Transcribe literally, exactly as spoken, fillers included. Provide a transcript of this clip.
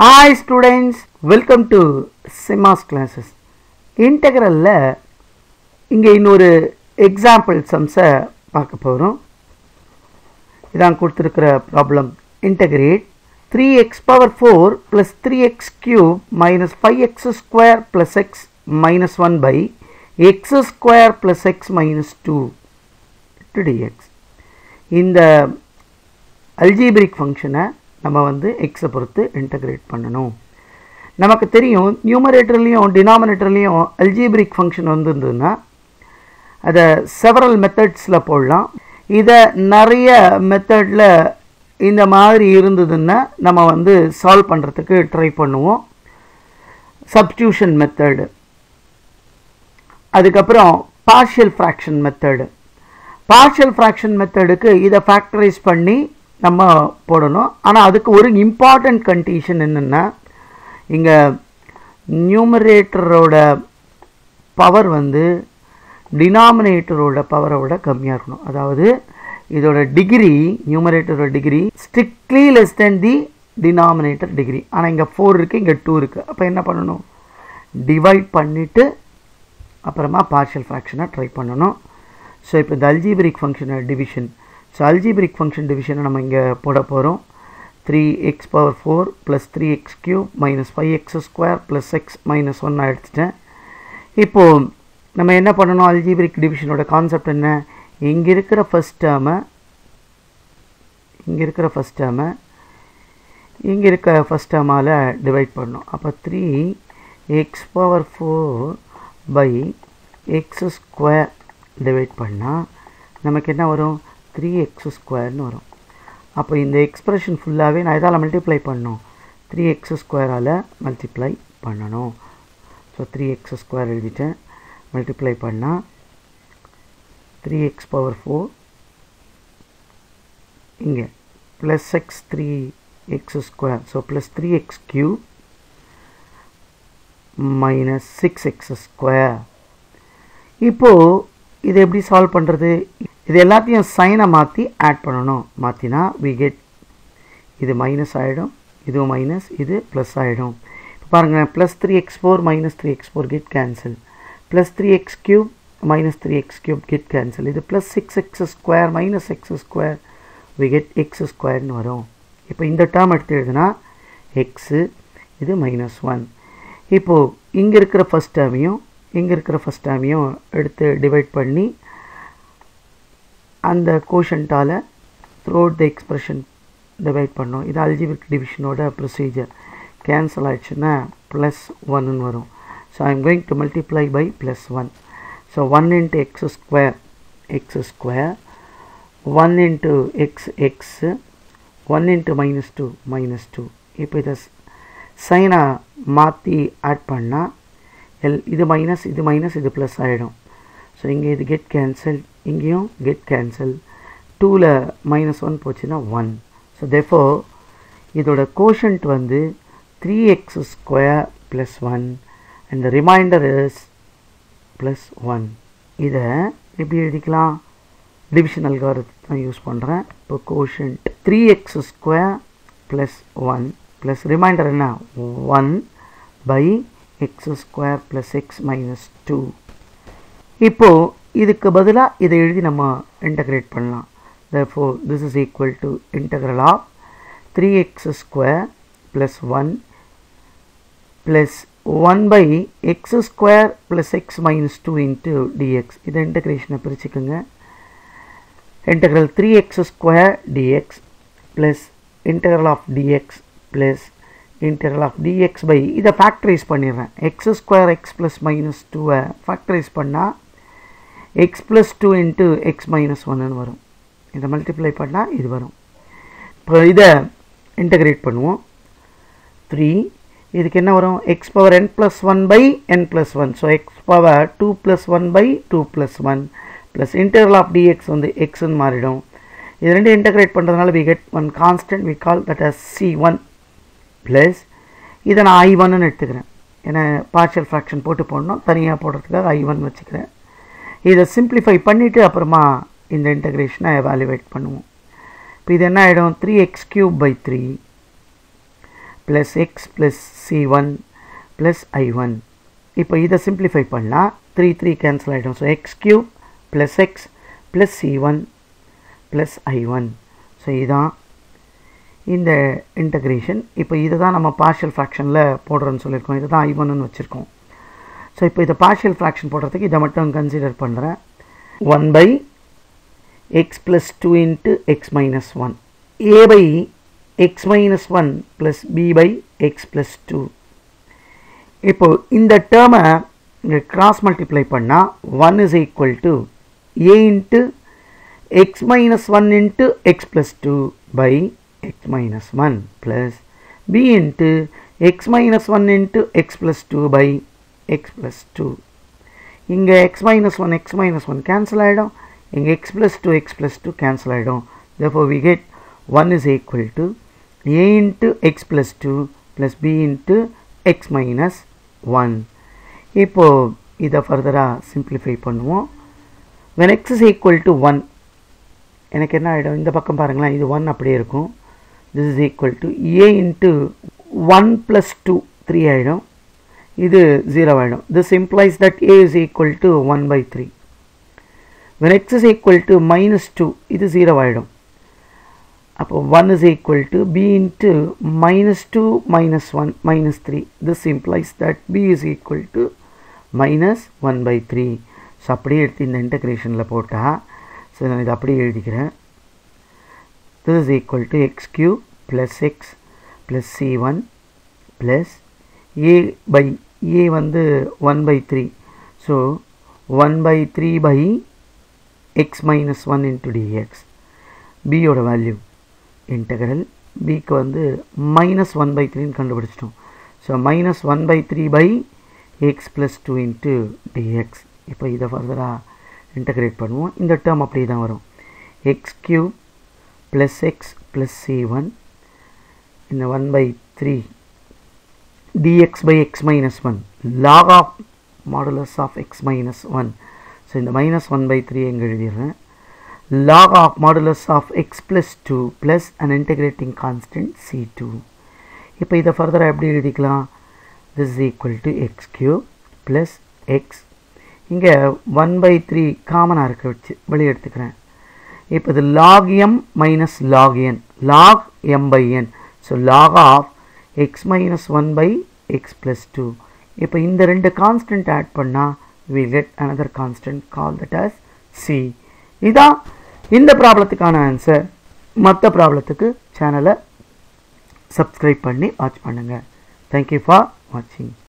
Hi students, welcome to Simha's Classes. Integral la inge innoru example sums ah paakaporum. Idan kuduthirukra problem, integrate three x power four plus three x cube minus five x square plus x minus one by x square plus x minus two to dx. In the algebraic function ah நம்ம வந்து x பொறுத்து integrate பண்ணனும். நமக்கு தெரியும் நியூமரேட்டர்லயும் டினாமினேட்டர்லயும் algebraic function வந்துதுன்னா அத several மெத்தட்ஸ்ல போடலாம். இத நிறைய மெத்தட்ல இந்த மாதிரி இருந்துதுன்னா நம்ம வந்து சால்வ் பண்றதுக்கு ட்ரை பண்ணுவோம். சப்ஸ்டிட்யூஷன் மெத்தட், அதுக்கு அப்புறம் partial fraction method. Partial fraction மெத்தட்க்கு இத ஃபேக்டரைஸ் பண்ணி நம்ம போடணும். ஆனா அதுக்கு ஒரு இம்பார்ட்டன்ட் கண்டிஷன் என்னன்னா, இங்க நியூமரேட்டரோட பவர் வந்து டினாமினேட்டரோட பவரோட கம்மியா இருக்கணும். அதாவது இதோட டிகிரி, நியூமரேட்டரோட degree strictly less than the denominator degree. ஆனா இங்க ஃபோர் இருக்கு, இங்க டூ இருக்கு. அப்ப என்ன பண்ணணும்? டிவைட் பண்ணிட்டு அப்புறமா பார்ஷியல் ஃபிராக்ஷனை ட்ரை பண்ணணும். ஸோ இப்போ இந்த algebraic function division, so algebraic function division நம்ம இங்க போட போறோம். three x power four plus three x cube minus five x square plus x minus one எடுத்துட்டேன். இப்போ நம்ம என்ன பண்ணனும்? algebraic division ஓட கான்செப்ட் என்ன? இங்க இருக்கிற first term இங்க இருக்கிற first term இங்க இருக்கிற first term ஆல டிவைட் பண்ணனும். அப்ப three x power four by x square divide பண்ணா நமக்கு என்ன வரும்? three x square னு வரும். அப்ப இந்த எக்ஸ்பிரஷன் ஃபுல்லாவே நான் இதால மல்டிப்ளை பண்ணனும். three x square ஆல மல்டிப்ளை பண்ணனும். சோ three x square எழுதிட்டேன். மல்டிப்ளை பண்ணா three x power four இங்க plus x three x square, so plus three x cube minus six x square. இப்போ இது எப்படி சால்வ் பண்றது? இது எல்லாத்தையும் சைனை மாற்றி ஆட் பண்ணணும். மாற்றினா வி கெட், இது மைனஸ் ஆகிடும், இது மைனஸ், இது ப்ளஸ் ஆகிடும். இப்போ பாருங்கள், plus three x four minus three x four get cancel, plus three x cube minus three x cube get cancel, இது plus six x square minus x square we get x ஸ்கொயர்னு வரும். இப்போ இந்த term எடுத்து எழுதுனா x, இது minus one. இப்போது இங்கே இருக்கிற ஃபஸ்ட் டேர்மையும் இங்கே இருக்கிற ஃபஸ்ட் டேர்மையும் எடுத்து டிவைட் பண்ணி அந்த கோஷன்டால் த்ரோட் த எக்ஸ்பிரஷன் டிவைட் பண்ணோம். இது அல்ஜிபிக் டிவிஷனோட ப்ரொசீஜர். கேன்சல் ஆகிடுச்சுன்னா ப்ளஸ் ஒன்னுன்னு வரும். So I am going to multiply by plus one. So one into x square x square, one into x x, one into minus two minus two. இப்போ இதை சைனை மாற்றி ஆட் பண்ணால் L, இது minus, இது மைனஸ், இது ப்ளஸ் ஆகிடும். So இங்கே இது கெட் கேன்சல், இங்கேயும் கெட் கேன்சல். டூவில் மைனஸ் ஒன் போச்சுன்னா ஒன். ஸோ தேர்ஃபோர் இதோட கோஷன்ட் வந்து three x square plus one and the remainder is plus one. இதை எப்படி எழுதிக்கலாம்? டிவிஷன் அல்காரிதம் தான் யூஸ் பண்ணுறேன். இப்போ quotient three x square plus one plus remainder என்ன? One by x square plus x minus two. இப்போது இதுக்கு பதிலாக இதை எழுதி நம்ம இன்டகிரேட் பண்ணலாம். therefore this is equal to integral of three x square plus one plus one by x square plus x minus two into dx. இதை இன்டகிரேஷனை பிரிச்சுக்குங்க. integral three x square dx plus integral of dx plus integral of dx by, இதை factorise பண்ணிடுறேன். x square x plus minus two factorise பண்ணால் x plus two into x minus one வரும். இதை multiply பண்ணால் இது வரும். இப்போ இதை இன்டகிரேட் பண்ணுவோம். த்ரீ, இதுக்கு என்ன வரும்? x power n plus one by n plus one. ஸோ x power two plus one by two plus one plus integral of dx வந்து xன்னு மாறிடும். இது ரெண்டு இன்டகிரேட் பண்ணுறதுனால we get one constant, we call that as c one plus, இதை நான் i one ன்னு எடுத்துக்கிறேன். ஏன்னா பார்ஷியல் ஃப்ராக்ஷன் போட்டு போடணும், தனியாக போடுறதுக்காக i one வச்சுக்கிறேன். இதை சிம்பிளிஃபை பண்ணிவிட்டு அப்புறமா இந்த இன்டகிரேஷனை எவாலுவேட் பண்ணுவோம். இப்போ இது என்ன ஆகிடும்? Three x cube by three plus x plus c one plus i one. இப்போ இதை simplify பண்ணலாம். three three cancel ஆயிடும். So x cube plus x plus c one plus i one. So இதான் இந்த integration. இப்போ இதுதான் நம்ம partial fractionல போடுறோம்னு சொல்லிருக்கோம். இதுதான் i one னு வச்சிருக்கோம். So இப்போ இத partial fraction போடுறதுக்கு இத மட்டும் கன்சிடர் பண்றேன். one by x plus two into x minus one. A by x minus one plus b by x plus two. இப்போ இந்த term cross multiply பண்ணா one is equal to a into x minus one into x plus two by x minus one plus b into x minus one into x plus two by x plus two. இங்க x minus one x minus one cancel ஆயிடும். இங்க x plus two x plus two cancel ஆயிடும். Therefore we get one is equal to a into x plus two plus b into x minus one. இப்போ இதை ஃபர்தரா simplify பண்ணுவோம். when x is equal to one, எனக்கு என்ன ஆயிடும்? இந்த பக்கம் பாருங்களேன், இது one அப்படியே இருக்கும். this is equal to a into one plus two three ஆயிடும். இது zero ஆயிடும். this implies that a is equal to one by three. when x is equal to minus two, இது zero ஆயிடும். அப்போ one is equal to b into minus two minus one minus three. this implies that b is equal to minus one by three. So அப்படியே எடுத்து இந்த இன்டெக்ரேஷனில் போட்டா, so நான் இதை அப்படியே எழுதிக்கிறேன். this is equal to x cube plus x plus c one plus a by a வந்து one by three. So one by three by x minus one into dx. b ஓட வேல்யூ integral b க்கு வந்து minus one by three கண்டுபிடிச்சிட்டோம். so minus one by three by x plus two into dx. இப்போ இதை ஃபர்தரா integrate பண்ணுவோம். இந்த term அப்படியே தான் வரும். x cube plus x plus c one இந்த one by three dx by x minus one log of modulus of x minus one. so இந்த minus one by three எங்க எழுதிடுறேன். log of modulus of x plus two plus an integrating constant c two. இப்போ இதை ஃபர்தராக எப்படி எழுதிக்கலாம்? this is equal to x cube plus x. இங்கே one by three காமனாக இருக்க வச்சு வெளியே எடுத்துக்கிறேன். இப்போ இது log m minus log n log m by n. ஸோ log of x minus one by x plus two. இப்போ இந்த ரெண்டு கான்ஸ்டன்ட் ஆட் பண்ணால் we get another constant called that as c. இதான் இந்த ப்ராப்ளத்துக்கான ஆன்சர். மற்ற ப்ராப்ளத்துக்கு சேனலை சப்ஸ்கிரைப் பண்ணி வாட்ச் பண்ணுங்கள். தேங்க்யூ ஃபார் வாட்சிங்.